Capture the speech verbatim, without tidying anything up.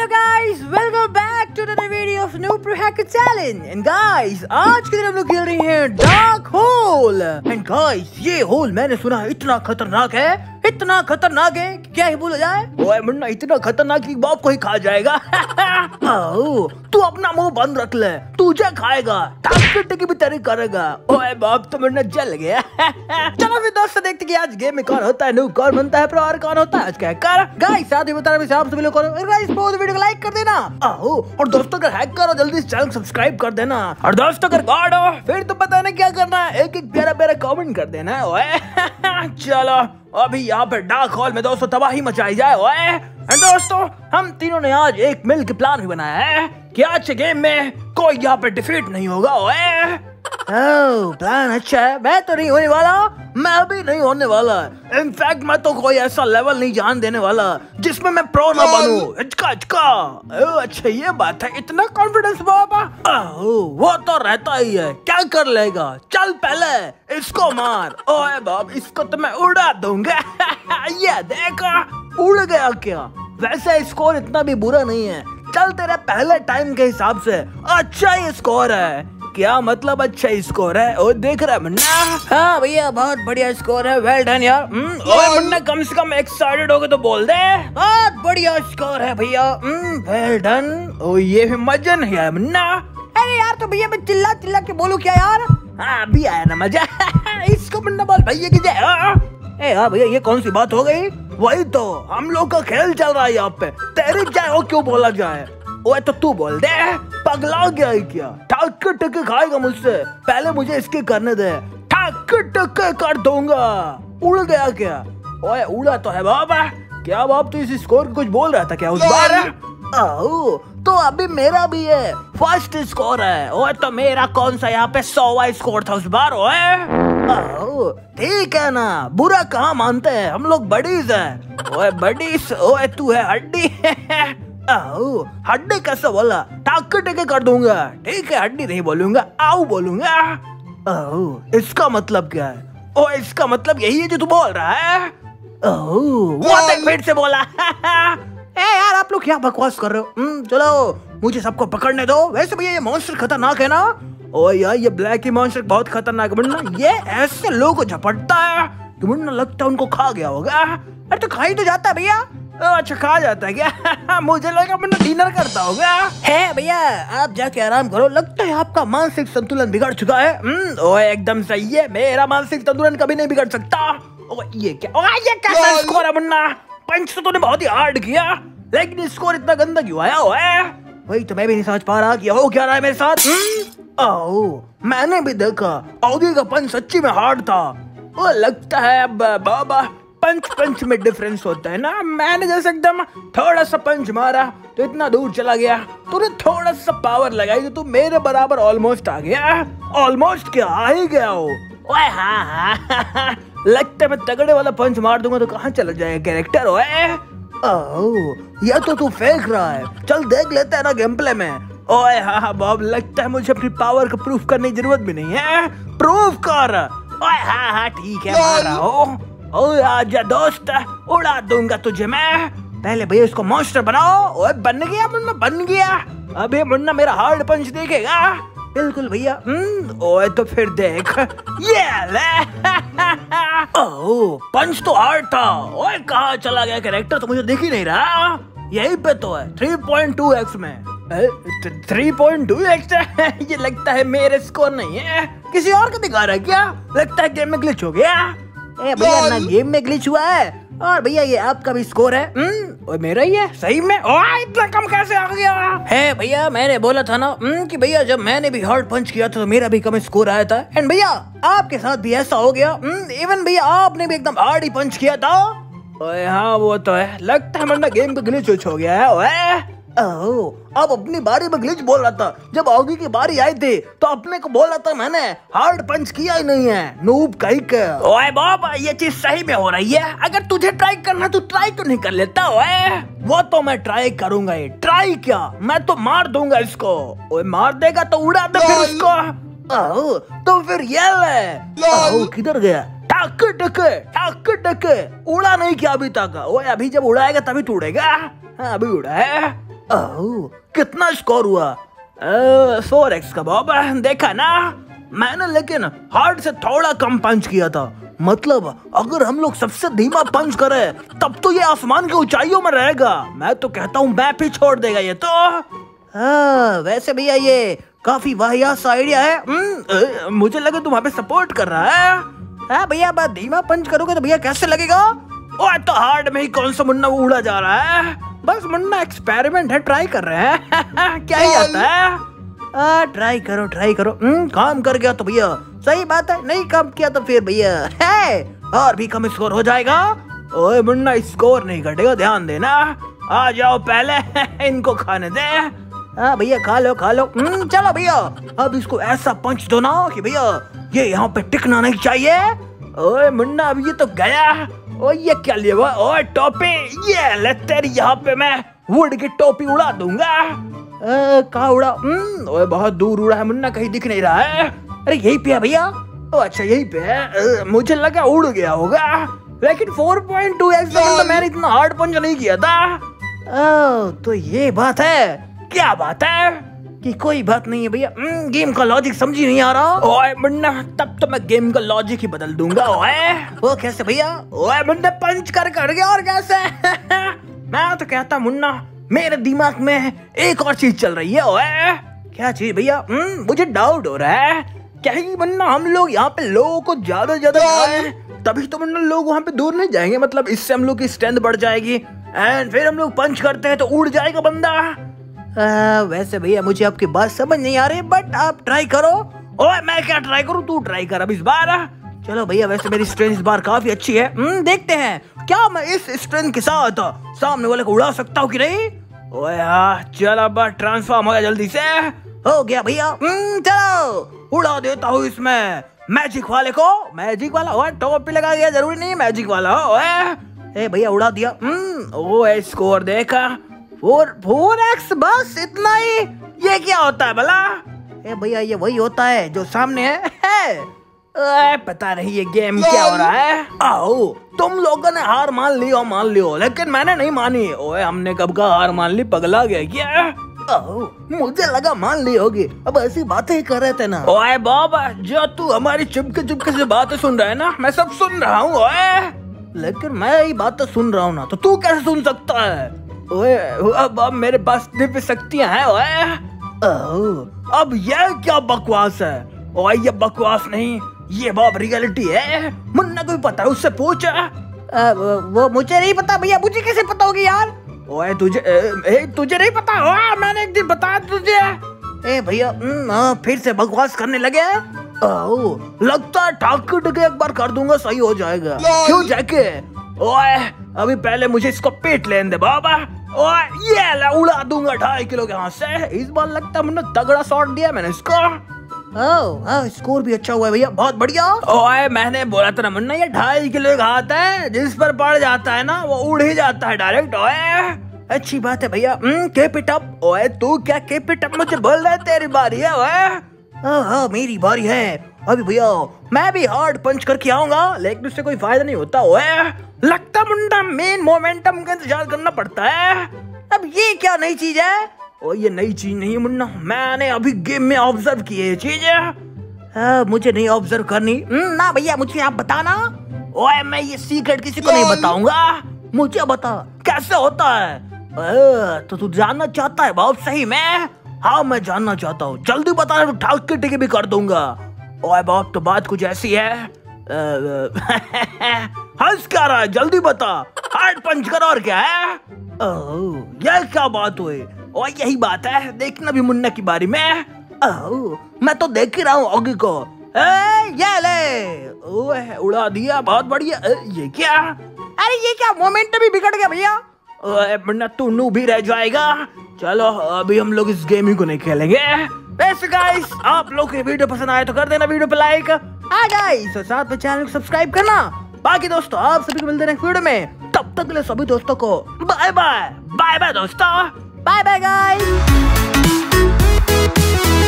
Hello guys, welcome back to the video of new pro hacker challenge. And guys, आज के दिन हम लोग खेल रहे हैं डार्क होल। एंड गाइस, ये होल मैंने सुना है इतना खतरनाक है, इतना खतरनाक है कि क्या ही बोला जाए। ओए मुन्ना, इतना खतरनाक कि बाप को ही खा जाएगा। आओ, तू अपना मुंह बंद रख ले, तुझे खाएगा, टारगेट की भी तेरी करेगा। ओए बाप, तो मुन्ना जल गया। चलो फिर दोस्तों, देखते कि आज गेम में कौन होता है नूब, कौन बनता है प्रो और कौन होता है आज का हैकर। गाइस, साथ ही बता रहा हूं साहब, सभी लोग वीडियो को लाइक कर देना। आओ, और दोस्तों अगर हैकर हो जल्दी से चैनल को सब्सक्राइब कर देना। और दोस्तों अगर गॉड हो फिर तो पता नहीं क्या करना है, एक एक प्यारा प्यारा कमेंट कर देना। ओए चलो, अभी यहाँ पर डार्क हॉल में दोस्तों तबाही मचाई जाए। ओए दोस्तों, हम तीनों ने आज एक मिल के प्लान भी बनाया है कि आज के गेम में कोई यहाँ पर डिफीट नहीं होगा। ओए ओ, प्लान अच्छा है। मैं तो नहीं होने वाला, मैं भी नहीं होने वाला। इनफैक्ट मैं तो कोई ऐसा लेवल नहीं जान देने वाला जिसमें मैं प्रो ना बनूं। हिचका हिचका। ओ अच्छा, ये बात है। इतना कॉन्फिडेंस बाबा, वो तो रहता ही है, क्या कर लेगा। चल पहले इसको मार। ओए बाप, इसको तो मैं उड़ा दूंगा। ये देखा, उड़ गया। क्या वैसे स्कोर इतना भी बुरा नहीं है। चल, तेरा पहले टाइम के हिसाब से अच्छा ही स्कोर है। क्या मतलब अच्छा स्कोर है? ओ देख रहा है मुन्ना। हाँ भैया, बहुत बढ़िया स्कोर है, वेल डन यार। ओए मुन्ना, कम से कम एक्साइटेड हो गए तो बोल दे। बहुत बढ़िया स्कोर है भैया, वेल डन। ओ ये भी मजा नहीं आया मुन्ना। अरे यार, तो भैया मैं चिल्ला चिल्ला के बोलूं क्या यार? हाँ अभी आया ना मजा। इसको मुन्ना बोल भैया की जय। हाँ भैया, ये कौन सी बात हो गई? वही तो, हम लोग का खेल चल रहा है यहाँ पे। तेरी जय हो क्यों बोला जाए? ओए तो तू बोल दे। पगला गया क्या? ठाक टक खाएगा मुझसे, पहले मुझे इसके करने दे। ठाक टक कर दूंगा। उड़ गया क्या? ओए उड़ा तो है बाबा। क्या बाप, तू तो इस स्कोर कुछ बोल रहा था क्या उस बार? आओ, तो अभी मेरा भी है, फर्स्ट स्कोर है। ओए तो मेरा कौन सा यहाँ पे सौवा स्कोर था उस बार। ओए आओ, ठीक है ना, बुरा कहाँ मानते हैं हम लोग, बडीज है। ओए बडीज, ओए तू है हड्डी। आओ, हड्डी कैसा बोला? टाक टेके कर दूंगा। ठीक है, हड्डी नहीं बोलूंगा, आओ बोलूंगा। आओ, इसका मतलब क्या है? ओ इसका मतलब यही है जो तू बोल रहा है। आओ, वो तक फिर से बोला। ए यार, आप लोग क्या बकवास कर रहे हो? चलो, मुझे सबको पकड़ने दो। वैसे भैया ये मॉन्स्टर खतरनाक है ना। ओ यार, ये ब्लैक ही मॉन्स्टर बहुत खतरनाक है। ये ऐसे लोगों को झपटता है कि मुन्ना लगता है उनको खा गया होगा। अरे तो खा ही तो जाता है भैया। अच्छा, खा जाता है क्या? मुझे लगा अपना डिनर करता होगा। है भैया, आप जाके आराम करो, लगता है आपका मानसिक संतुलन बिगड़ चुका है। ओए एकदम सही है, मेरा मानसिक संतुलन कभी नहीं बिगड़ सकता। ओए ये क्या, ओए ये कैसा स्कोर है मुन्ना? पंच तो तूने बहुत ही हार्ड किया, लेकिन स्कोर इतना गंदा क्यों आया? ओए वही तो मैं भी नहीं समझ पा रहा कि हो क्या रहा है मेरे साथ। आओ, मैंने भी देखा औगी का पंच सच्ची में हार्ड था। ओ लगता है अब बाबा पंच पंच में डिफरेंस होता है ना। मैंने जैसे एकदम थोड़ा सा पंच मारा तो इतना दूर चला गया, तूने थोड़ा सा पावर लगाई तो तू मेरे बराबर ऑलमोस्ट आ गया। ऑलमोस्ट क्या, आ ही गया हो। ओए हाँ हाँ, हाँ, हाँ। लगता है मैं तगड़े वाला पंच मार दूंगा तो कहाँ चला जाएगा कैरेक्टर। ओए ओह, ये तो तू फेंक रहा है। चल देख लेते हैं ना गेम प्ले में। ओए हाँ हाँ बॉब, लगता है मुझे अपनी पावर को प्रूफ करने की जरूरत भी नहीं है। प्रूफ कर। ओए हाँ हाँ ठीक है, मारा हो। ओए आजा दोस्त, उड़ा दूंगा तुझे मैं। पहले भैया इसको मॉन्स्टर बनाओ। ओए बन गया मुन्ना, बन गया। अबे मुन्ना मेरा हार्ड पंच देखेगा बिल्कुल भैया। ओए तो फिर देख, ये ले। ओह पंच तो हार्ड था। ओए कहाँ चला गया कैरेक्टर, तो मुझे दिख ही नहीं रहा। यही पे तो है, थ्री पॉइंट टू एक्स में। थ्री पॉइंट टू एक्स ये लगता है मेरे स्कोर नहीं है, किसी और का दिखा रहा है क्या? लगता है गेम में ग्लिच हो गया। ए भैया, ना गेम में ग्लिच हुआ है और भैया ये आपका भी स्कोर है। और मेरा ही है सही में। ओए इतना कम कैसे आ गया? है भैया, मैंने बोला था ना कि भैया जब मैंने भी हार्ड पंच किया था तो मेरा भी कम स्कोर आया था। एंड भैया आपके साथ भी ऐसा हो गया। इवन भैया आपने भी एकदम हार्ड ही पंच किया था। ओए हाँ वो तो है, लगता है मुन्ना गेम पे ग्लिच उच हो गया है। ओए ओह, अब अपनी बारी में ग्लिच बोल रहा था। जब औगी की बारी आई थी तो अपने को बोला था मैंने, हार्ड पंच किया ही नहीं है नूब कहीं के। ओए बाप, ये चीज सही में हो रही है। अगर तुझे ट्राई करना तो ट्राई तो नहीं कर लेता। ओए वो तो मैं ट्राई करूंगा। ये ट्राई क्या, मैं तो मार दूंगा इसको। ओए मार देगा तो उड़ा दे फिर उसको। ओह तो फिर ये ले, किधर गया? टाक टक टाक टक, उड़ा नहीं क्या अभी तक। ओए अभी जब उड़ाएगा तभी टूटेगा। हाँ अभी उड़ा है। ओह, कितना स्कोर हुआ? फोर एक्स का बॉब, देखा ना? मैंने लेकिन हार्ड से थोड़ा कम पंच किया था। मतलब अगर हम लोग सबसे धीमा पंच करें तब तो ये आसमान की ऊंचाइयों में रहेगा। मैं तो कहता हूँ मैप ही छोड़ देगा ये तो। आ, वैसे भैया ये काफी वाहियात सा आइडिया है। न, मुझे लगा तुम वहाँ पे सपोर्ट कर रहा है। भैया बात धीमा पंच करोगे तो भैया कैसे लगेगा? ओह तो हार्ड में ही कौन सा मुन्ना उड़ा जा रहा है। बस मुन्ना एक्सपेरिमेंट है, ट्राई कर रहे हैं। क्या ही आता है। आ, ट्राई करो ट्राई करो। काम कर गया तो भैया सही बात है, नहीं काम किया तो फिर भैया है और भी कम स्कोर हो जाएगा। ओए मुन्ना स्कोर नहीं घटेगा, ध्यान देना। आ जाओ पहले इनको खाने दे। हाँ भैया खा लो खा लो। चलो भैया अब इसको ऐसा पंच दो ना कि भैया ये यहाँ पे टिकना नहीं चाहिए। ओए मुन्ना अब ये तो गया। ओ ये क्या लिया हुआ? ओए टोपी, ये ले तेरी यहाँ पे मैं वुड की टोपी उड़ा दूंगा। कहा उड़ा? ओए बहुत दूर उड़ा है मुन्ना, कहीं दिख नहीं रहा है। अरे यही पे है भैया। ओ अच्छा यही पे है, मुझे लगा उड़ गया होगा। लेकिन फोर पॉइंट टू एक्स तो मैंने इतना हार्ड पंच नहीं किया था। ओ, तो ये बात है। क्या बात है? कि कोई बात नहीं है भैया, गेम का लॉजिक समझी नहीं आ रहा। ओए मुन्ना तब तो मैं गेम का लॉजिक ही बदल दूंगा। ओए वो कैसे भैया? ओए मुन्ना पंच कर कर गया और कैसे? मैं तो कहता मुन्ना मेरे दिमाग में एक और चीज चल रही है। ओए क्या चीज भैया? मुझे डाउट हो रहा है कहीं मुन्ना हम लोग यहाँ पे लोगों को ज्यादा ज्यादा खिलाएं तभी तो मुन्ना लोग वहाँ पे दूर नहीं जाएंगे। मतलब इससे हम लोग की स्ट्रेंथ बढ़ जाएगी एंड फिर हम लोग पंच करते हैं तो उड़ जाएगा बंदा। आ, वैसे भैया मुझे आपकी बात समझ नहीं आ रही, बट आप ट्राई करो। ओए मैं क्या ट्राई करूँ, तू ट्राई कर अब इस बार। चलो भैया वैसे मेरी स्ट्रेंथ इस बार काफी अच्छी है, देखते हैं क्या मैं इस स्ट्रेंथ के साथ सामने वाले को उड़ा सकता हूँ कि नहीं। ओए यार चल अब ट्रांसफॉर्म हो गया, जल्दी से हो गया भैया। चलो उड़ा देता हूँ इसमें मैजिक वाले को। मैजिक वाला? ओए टोपी लगा गया, जरूरी नहीं मैजिक वाला हो। ओए ए भैया उड़ा दिया। ओए स्कोर देखा फोर फोर एक्स, बस इतना ही। ये क्या होता है भला? ए भैया ये वही होता है जो सामने है, है। ए, पता नहीं ये गेम क्या हो रहा है। आओ तुम लोगों ने हार मान ली और मान लियो, लेकिन मैंने नहीं मानी। ओए हमने कब का हार मान ली, पगला गया क्या? आओ मुझे लगा मान ली होगी, अब ऐसी बातें ही कर रहे थे ना। ओए बाबा जो तू हमारी चुपके चुपके से बातें सुन रहा है ना, मैं सब सुन रहा हूँ। ओए लेकिन मैं ये बातें सुन रहा हूँ ना, तो तू कैसे सुन सकता है? ओए अब अब मेरे पास दिव्य शक्तियाँ हैं। ओए अब यह क्या बकवास है? ओए ये बकवास नहीं, ये बाप रियलिटी है। मुन्ना को भी पता है, उससे पूछा। आ, वो मुझे नहीं पता भैया। मुझे कैसे पता होगी यार? ओए तुझे ए, ए, तुझे नहीं पता? ओए मैंने एक दिन बताया तुझे। ए भैया फिर से बकवास करने लगे। ओ, लगता है ठाक टुके एक बार कर दूंगा, सही हो जाएगा। क्यों जाके? ओए अभी पहले मुझे इसको पेट लेने दे बाबा। ओए ये ले उड़ा दूंगा ढाई किलो के हाथ से। इस बार लगता मुन्ना तगड़ा शॉट दिया मैंने इसको। ओह स्कोर भी अच्छा हुआ है भैया, बहुत बढ़िया। ओए मैंने बोला था ना मुन्ना ये ढाई किलो का हाथ है, जिस पर पड़ जाता है ना वो उड़ ही जाता है डायरेक्ट। ओए अच्छी बात है भैया, केप इट अप। ओए तू क्या केप इट अप मुझे बोल रहा है? तेरी बारी है। ओए हाँ मेरी बारी है अभी भैया। मैं भी हार्ड पंच करके आऊंगा, लेकिन उससे कोई फायदा नहीं होता। ओए लगता मुन्ना मेन मोमेंटम का इंतजार करना पड़ता है। अब ये क्या नई चीज है? ओ ये नई चीज नहीं मुन्ना, मैंने अभी गेम में ऑब्जर्व की है चीजें। मुझे नहीं ऑब्जर्व करनी ना भैया, मुझे आप बताना। ओए मैं ये सीक्रेट किसी को नहीं बताऊंगा, मुझे बता कैसे होता है। ओ, तो तू जानना चाहता है बाप? सही में? हाँ मैं जानना चाहता हूँ, जल्दी बता तो ठाक के टिके भी कर दूंगा। ओए बाप तो बात कुछ ऐसी है। हंस क्या रहा है, जल्दी बता। हार्ड पंच कर और क्या है? ये क्या बात हुई? और यही बात है, देखना भी मुन्ना की बारी में। ओह मैं तो देख ही रहा हूँ ओगी को। ए, ये ले। ओए उड़ा दिया, बहुत बढ़िया। ये क्या? अरे ये क्या मोमेंट भी बिगड़ गया भैया। ओए मुन्ना तू नू भी रह जाएगा। चलो अभी हम लोग इस गेम ही को नहीं खेलेंगे। वैसे गाइस आप लोग ये वीडियो पसंद आए तो कर देना वीडियो पे लाइक, आ गाइस और साथ में चैनल को सब्सक्राइब करना। बाकी दोस्तों आप सभी को मिलते हैं नेक्स्ट वीडियो में, तब तक के लिए सभी दोस्तों को बाय बाय। बाय बाय दोस्तों, बाय बाय गाइस।